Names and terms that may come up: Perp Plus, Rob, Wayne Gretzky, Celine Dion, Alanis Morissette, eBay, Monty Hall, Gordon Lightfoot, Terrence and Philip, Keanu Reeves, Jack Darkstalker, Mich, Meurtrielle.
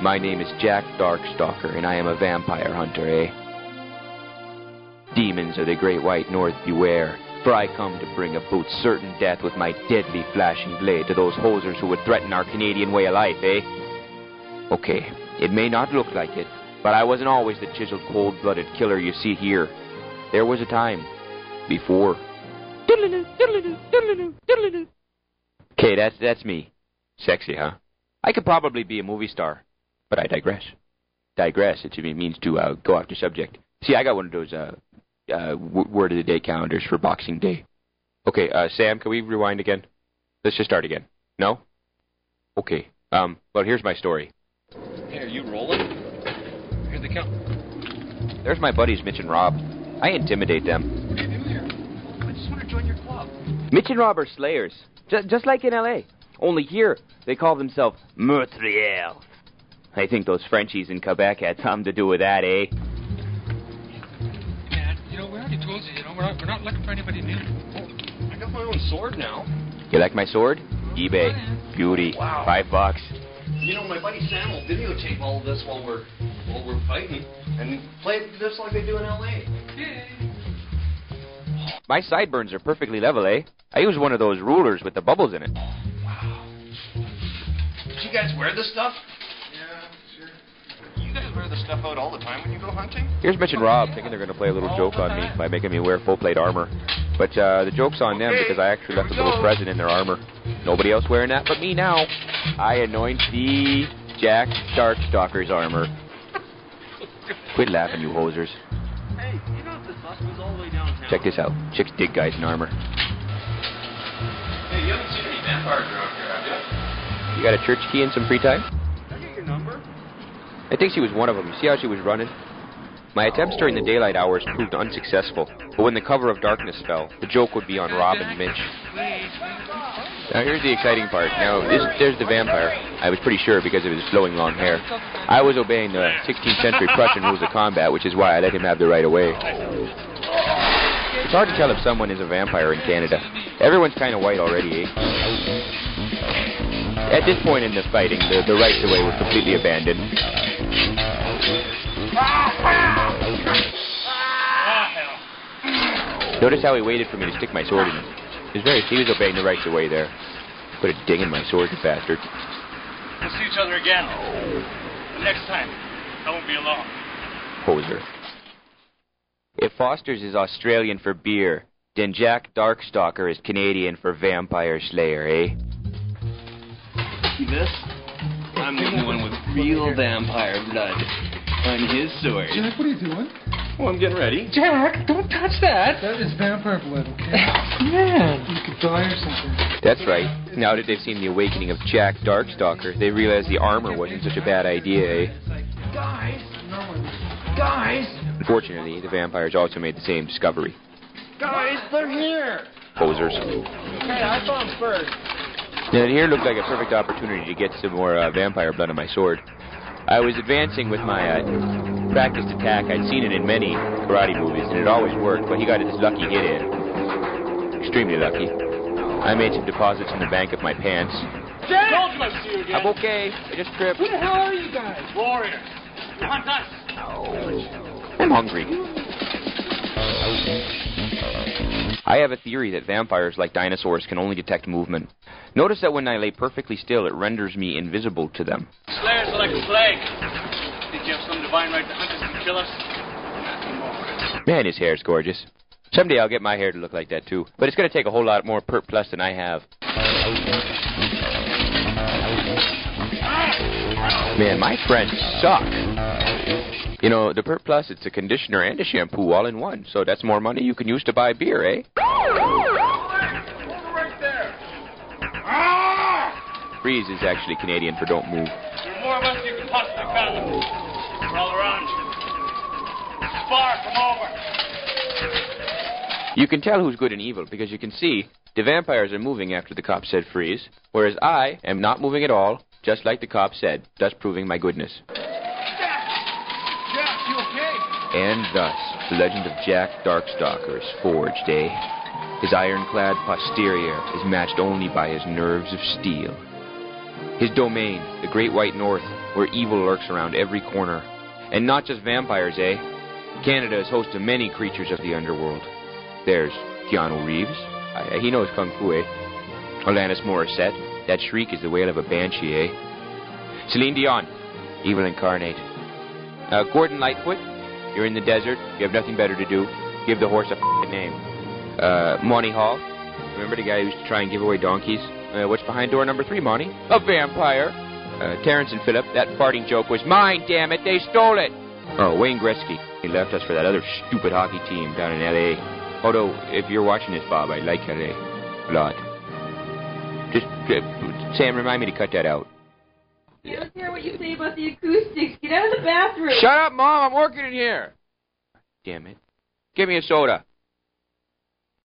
My name is Jack Darkstalker, and I am a vampire hunter, eh? Demons of the great white north, beware, for I come to bring about certain death with my deadly flashing blade to those hosers who would threaten our Canadian way of life, eh? Okay, it may not look like it, but I wasn't always the chiseled, cold-blooded killer you see here. There was a time. Before. Diddle-doo, diddle-doo, diddle-doo, diddle-doo. Okay, that's me. Sexy, huh? I could probably be a movie star. But I digress. Digress, it means to go off the subject. See, I got one of those word of the day calendars for Boxing Day. Okay, Sam, can we rewind again? Let's just start again. No? Okay. Well, here's my story. Hey, are you rolling? Here's the count. There's my buddies, Mitch and Rob. I intimidate them. Get in there. I just want to join your club. Mitch and Rob are slayers. Just like in L.A. Only here, they call themselves Meurtrielle. I think those Frenchies in Quebec had something to do with that, eh? Man, we already told you, we're not looking for anybody new. Oh, I got my own sword now. You like my sword? eBay. Beauty. Wow. $5. My buddy Sam will videotape all of this while we're fighting and play it just like they do in L.A. Yay. My sideburns are perfectly level, eh? I use one of those rulers with the bubbles in it. Wow. Did you guys wear this stuff? You guys wear this stuff out all the time when you go hunting? Here's Mitch and Rob thinking they're going to play a little joke on me by making me wear full plate armor. But the joke's on them because I actually left a little present in their armor. Nobody else wearing that but me now. I anoint the Jack Darkstalker's armor. Quit laughing, you hosers. Hey, you know this bus goes all the way downtown. Check this out. Chicks dig guys in armor. Hey, you haven't seen any vampires around here, have you? You got a church key and some free time? Can I get your number? I think she was one of them. See how she was running? My attempts during the daylight hours proved unsuccessful, but when the cover of darkness fell, the joke would be on Rob and Mitch. Now here's the exciting part. Now, there's the vampire. I was pretty sure because of his flowing long hair. I was obeying the 16th century Prussian rules of combat, which is why I let him have the right of way. It's hard to tell if someone is a vampire in Canada. Everyone's kind of white already, eh? At this point in the fighting, the rights of way was completely abandoned. Notice how he waited for me to stick my sword in him. He was obeying the rights of way there. Put a ding in my sword, you bastard. We'll see each other again. But next time, I won't be alone. Poser. If Foster's is Australian for beer, then Jack Darkstalker is Canadian for vampire slayer, eh? This? I'm the only one with real vampire blood on his sword. Jack, what are you doing? Well, I'm getting ready. Jack, don't touch that. That is vampire blood, okay? Man. You could die or something. That's right. Now that they've seen the awakening of Jack Darkstalker, they realize the armor wasn't such a bad idea, eh? Guys! Unfortunately, the vampires also made the same discovery. Guys, they're here! Posers. Hey, I found first. Now, here looked like a perfect opportunity to get some more vampire blood on my sword. I was advancing with my practiced attack. I'd seen it in many karate movies, and it always worked, but he got this lucky hit in. Extremely lucky. I made some deposits in the bank of my pants. Jack! I'm okay. I just tripped. Who the hell are you guys? Warriors. Hunt us. Oh. I'm hungry. I have a theory that vampires, like dinosaurs, can only detect movement. Notice that when I lay perfectly still, it renders me invisible to them. Slayers are like a plague. Think you have some divine right to hunt us and kill us? Man, his hair's gorgeous. Someday I'll get my hair to look like that, too. But it's going to take a whole lot more Perp Plus than I have. Man, my friends suck. The Perp Plus, it's a conditioner and a shampoo all in one. So that's more money you can use to buy beer, eh? Right there. Freeze is actually Canadian for don't move. There are more of us you can possibly fathom. We're all around you. This far from over. You can tell who's good and evil because you can see the vampires are moving after the cop said freeze, whereas I am not moving at all. Just like the cop said, thus proving my goodness. Jack, you okay? And thus, the legend of Jack Darkstalker is forged, eh? His ironclad posterior is matched only by his nerves of steel. His domain, the Great White North, where evil lurks around every corner. And not just vampires, eh? Canada is host to many creatures of the underworld. There's Keanu Reeves. He knows Kung Fu, eh? Alanis Morissette. That shriek is the wail of a banshee, eh? Celine Dion. Evil incarnate. Gordon Lightfoot. You're in the desert. You have nothing better to do. Give the horse a f***ing name. Monty Hall. Remember the guy who used to try and give away donkeys? What's behind door number 3, Monty? A vampire. Terrence and Philip. That farting joke was mine, damn it. They stole it. Oh, Wayne Gretzky. He left us for that other stupid hockey team down in L.A. Although, if you're watching this, Bob, I like L.A. a lot. Just, Sam, remind me to cut that out. I don't care what you say about the acoustics. Get out of the bathroom. Shut up, Mom. I'm working in here. Damn it. Give me a soda.